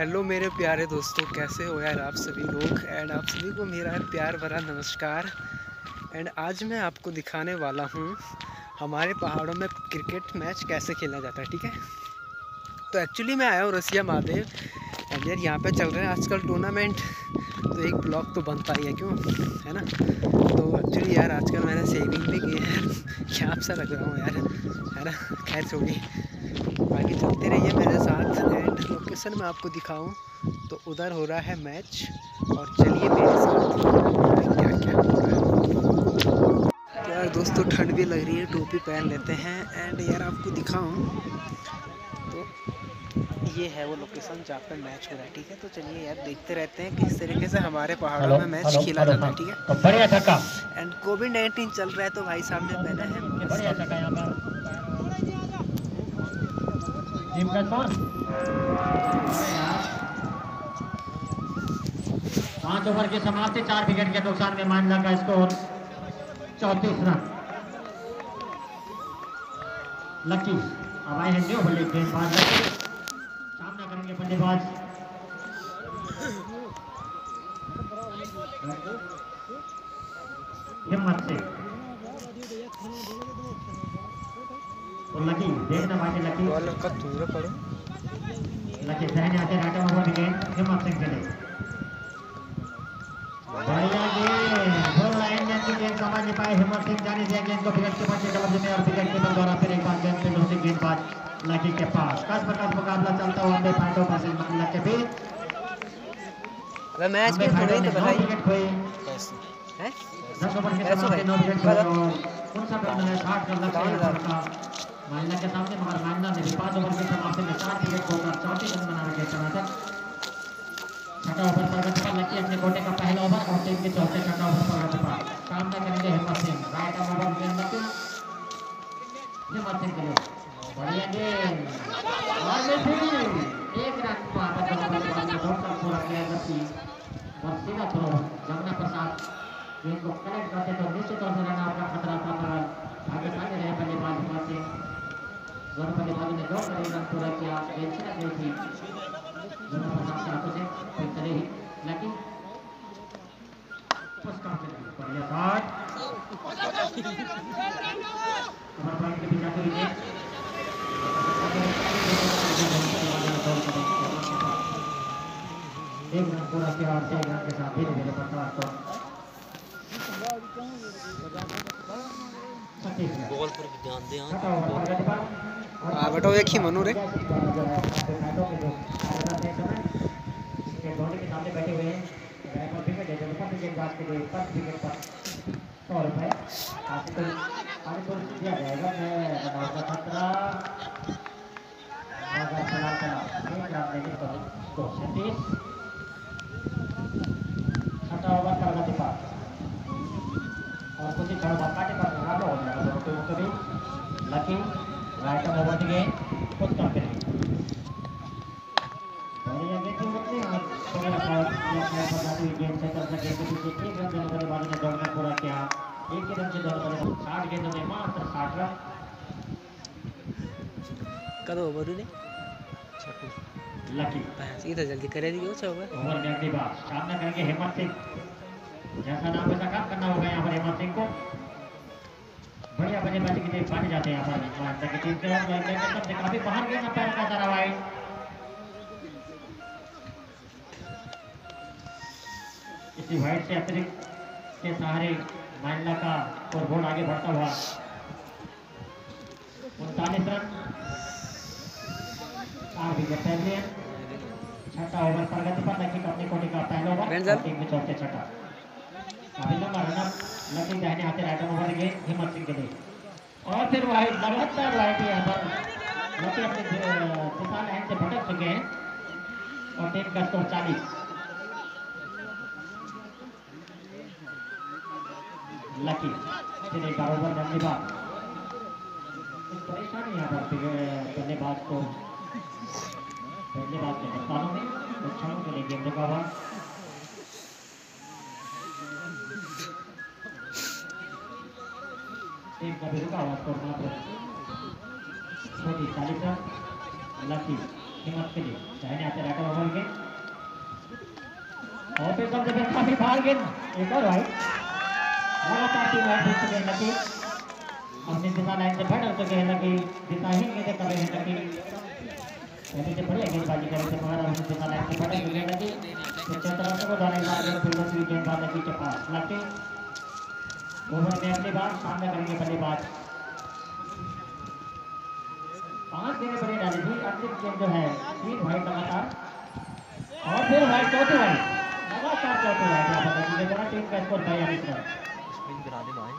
Hello मेरे प्यारे दोस्तों, कैसे हो यार आप सभी लोग। एंड आप सभी को मेरा प्यार भरा नमस्कार। एंड आज मैं आपको दिखाने वाला हूँ हमारे पहाड़ों में क्रिकेट मैच कैसे खेला जाता है, ठीक है। तो एक्चुअली मैं आया हूँ रसिया महादेव। एंड यार यहाँ पे चल रहे हैं आजकल टूर्नामेंट, तो एक ब्लॉग तो बनता ही है, क्यों है ना। तो एक्चुअली यार आजकल मैंने सेविंग भी की है, ख्याप सा लग रहा हूँ यार, है ना। खैर छोड़िए, बाकी चलते रहिए मेरे साथ। एंड लोकेशन मैं आपको दिखाऊं तो उधर हो रहा है मैच, और चलिए मेरे साथ क्या क्या हो रहा है। तो यार दोस्तों ठंड भी लग रही है, टोपी पहन लेते हैं। एंड यार आपको दिखाऊं तो ये है वो लोकेशन जहाँ पर मैच हो रहा है, ठीक है। तो चलिए यार देखते रहते हैं किस तरीके से हमारे पहाड़ों में मैच खेला जाता है, ठीक है। बढ़िया धक्का। एंड कोविड-19 चल रहा है तो भाई साहब ने पहना है पाँच ओवर के समाप्ति 4 विकेट के नुकसान में मानला का स्कोर 34 रन। लकी अब आए हैं जो बल्ले गेंद बाज सामना करेंगे बल्लेबाज। हिम्मत से लकी देखना भाई, लकी बॉल का तूरा पड़ो। लकी सहन आते राटा ओवर गेंद हिम्मत सिंह चले बढ़िया गेंद बॉल लाइन गेंद की गेंद समझ नहीं पाए। हिम्मत सिंह जाने दिया गेंद को विकेट के पास डबल देने और विकेट कीपर द्वारा फिर एक बार गेंद पे लौटी गेंद बाद लकी के पास। कस मुकाबला चलता हुआ बे पांडो वर्सेस मंगला के बीच। अरे मैच में थोड़ी तो बताइए विकेट हुए हैं 10 ओवर के समाप्ति 9 विकेट कौन सा बन रहा है 8 का महिला के सामने, मगर महिला ने 5 ओवर के समाप्ति में 4 विकेट खोकर 34 रन बना रखे चलाकर छठा ओवर पर गया। लकी अपने कोटे का पहला ओवर और टीम के चौथे छठा ओवर पर गया। सामना करेंगे हिम्मत सिंह राइट आर्म ओवर गेंद में हिम्मत सिंह के लिए बढ़िया गेंद और में फिर 1 रन को आगे बढ़कर पूरा किया। जबकि और सीधा थ्रो जमुना प्रसाद गेंद को कनेक्ट करते तो निश्चित तौर से रन आपका खतरा था, मगर आगे सामने रहे बल्लेबाज हिम्मत सिंह। दोनों बल्लेबाजों ने 2 रन पूरा किया। गेंद छिड़क गई थी दोनों प्रसाद के हाथों से, कोई करे ही लेकिन फर्स्ट काउंट में बढ़िया शॉट कमर पॉइंट के बीच आते हुए एक रन पूरा किया और 6 रन के साथ धीरे धीरे प्रसाद को 36 रन बॉल पर ध्यान दें। बेटो एक ही मनु रे लेकिन राइट ऑफ ओवर के कुछ काम करेंगे और ये गेंद होती है और पूरा आउट या पता नहीं गेंद से कर सके कि कितने रन देने वाले बाद में दौड़ना पूरा किया। एक ही रन से दौड़कर 60 गेंदों में मात्र 60 रन करो ओवर ने लकी सीधा जल्दी करे दियो 6 ओवर ओवर में अगली बार सामना करेंगे हिम्मत सिंह। जैसा नाम वैसा काम करना होगा यहां पर हिम्मत सिंह को। बढ़िया बल्लेबाज की टीम पाने जाते हैं यहाँ पर मानता की टीम के और काफी बाहर गया था पैर का सारा भाई। इसी वाइड से अतिरिक्त के सहारे मानला का और बोर्ड आगे बढ़ता हुआ 39 रन 4 विकेट फैसले। छठा ओवर पर गति पर लकी अपने कोटे का पहला ओवर टीम में चौके छठा अभिनंदन रनअप। लकी दाहिने हाथे राइट ओवर के हिम्मत सिंह के लिए और फिर वाइड लगातार वाइड यहाँ पर लकी अपने किसान लाइन से भटक चुके हैं और टीम का स्कोर 40। लकी फिर एक ओवर बनने बाद परेशानी यहाँ पर बल्लेबाज को बल्लेबाज के हस्तानों में क्षणों के लिए गेंद रुका हुआ। टीम का भी रुका हुआ स्कोर मात्र 40 रन। लकी और फिर कम से कम काफी भार गेंद एक और भाई लगातार टीम आउट हो चुके हैं लकी अपनी दिशा लाइन से भटक चुके हैं लकी दिशाहीन गेंदें कर रहे हैं लकी पहले से बढ़िया गेंदबाजी कर रहे थे मगर अपनी दिशा लाइन से भटक चुके हैं लकी पिछले तरफ को जाने का प्रयास भी गेंदबाज लकी के पास लकी ओवर में अगली बार सामना करेंगे बल्लेबाज 5 गेंदें बड़ी डाली थी अगली गेंद जो है 3 भाई लगातार और फिर भाई चौथे भाई लगातार चौथे भाई क्या पता चले जरा टीम का स्कोर भाई अभी तक स्पिन करा दे भाई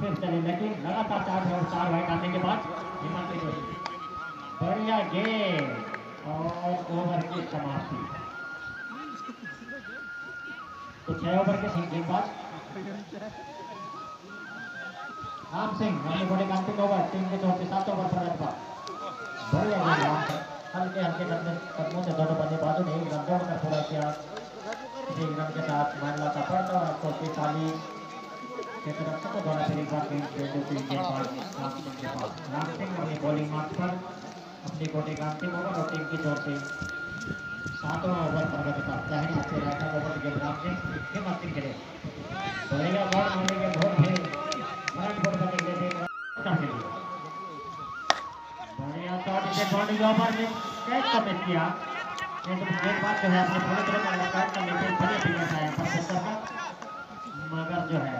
फिर चले लेकिन लगातार 4 भाई डालने के बाद हिमांशु जोशी बढ़िया गेंद और ओवर की समाप्ति तो 6 ओवर के सिंह बाद राम सिंह हमने बड़े कांतिक ओवर टीम के तौर पर 7 ओवर पर रखा बढ़िया गेंद हल्के हल्के कदमों से दोनों बल्लेबाजों ने रन दौड़ का पूरा किया एक रन के साथ मामला का पलटा और 45 के तरफ को दोनों से एक बार गेंद राम सिंह अपनी बॉलिंग मार्क पर अपने बड़े कांतिक ओवर और टीम की तौर से 7वां ओवर प्रगति का दाहिने हाथ से राइट ओवर के ग्राफ से हिम्मत से खेले बढ़िया बॉल मारने के बहुत है राइट बॉल पर खेले थे का खेले बढ़िया शॉट से बॉडी ओवर में कैच का मिस किया ये तो एक बात जो है अपने पूरी तरह का लगातार का लेकिन बढ़िया विकेट आया पर सेंटर का मगर जो है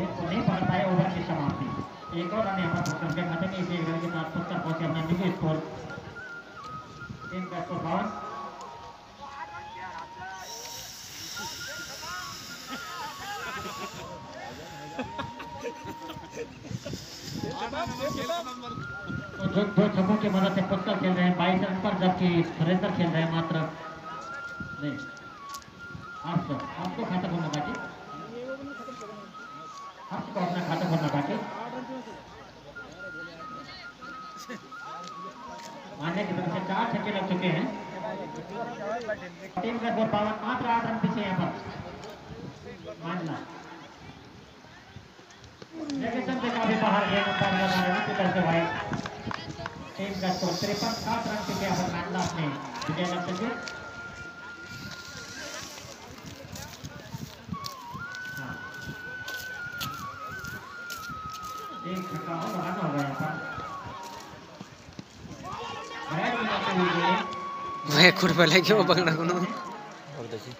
ये तो नहीं पड़ पाए ओवर की समाप्ति एक और रन यहां पर करके खाते में इसी रन के साथ 70 पहुंचे अपना न्यू स्कोर 352 तो जो 2 छक्कों की मदद से पुष्कर खेल रहे हैं 22 रन पर जबकि सुरेंद्र खेल रहे हैं मात्र नहीं 800 आपको खाता खोलना बाकी आपको अपना खाता खोलना बाकी मानने की तरफ से 4 छक्के लग चुके हैं टीम का स्कोर 55 मात्र 8 रन पीछे यहाँ पर मानना लेकिन सबसे काफी बाहर गए भाई टीम का स्कोर 53 रन पीछे यहाँ पर मानना अपने विजय लक्ष्य से एक छक्का और रन हो गया यहाँ पर वह खुद पहले क्यों पकड़ा कुनो और देखिए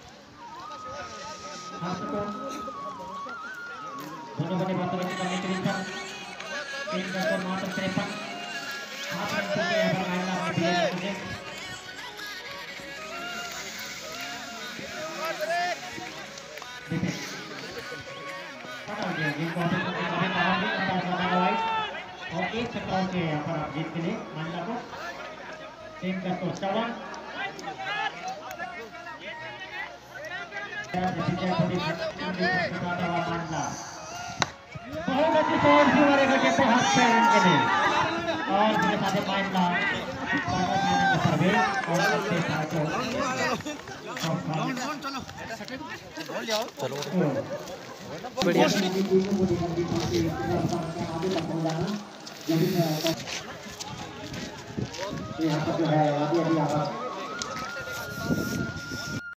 दोनों बने बातों की करने के लिए टीम का स्कोर मात्र 53 रन के ऊपर मारना पड़ेगा मुझे पता गया गेम को आपको कभी बाहर भी अंदाज लगाना वाइज और 1 छक्का के यहां पर आप जीत के लिए मानना को टीम का स्कोर 54 बहुत अच्छी तौर से हमारे घर के पास रन के लिए और इसके साथ माइंड का बढ़िया यहाँ पर जो है अभी अभी यहाँ